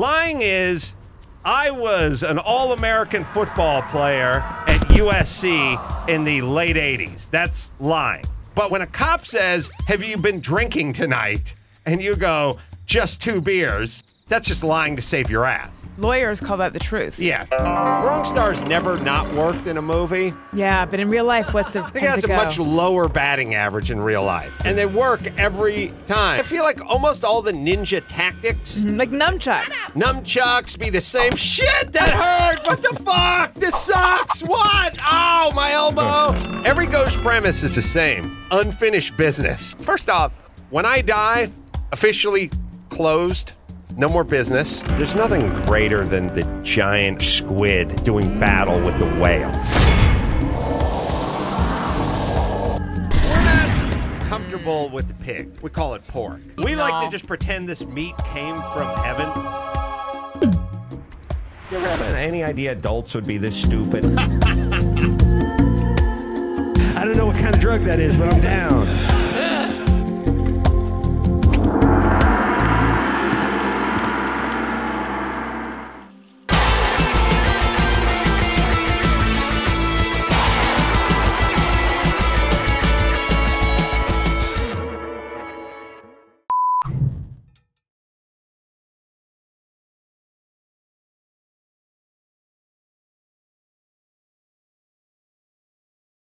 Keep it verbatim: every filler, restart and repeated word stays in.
Lying is, I was an all-American football player at U S C in the late eighties. That's lying. But when a cop says, have you been drinking tonight? And you go, just two beers, that's just lying to save your ass. Lawyers call that the truth. Yeah. Wrong star's never not worked in a movie. Yeah, but in real life, what's the... I think it has a go? much lower batting average in real life. And they work every time. I feel like almost all the ninja tactics... Mm-hmm. Like nunchucks. Nunchucks be the same. Shit, that hurt! What the fuck? This sucks! What? Ow, my elbow! Every ghost premise is the same. Unfinished business. First off, when I die, officially closed. No more business. There's nothing greater than the giant squid doing battle with the whale. We're not comfortable with the pig. We call it pork. We no. like to just pretend this meat came from heaven. You have any idea adults would be this stupid? I don't know what kind of drug that is, but I'm down.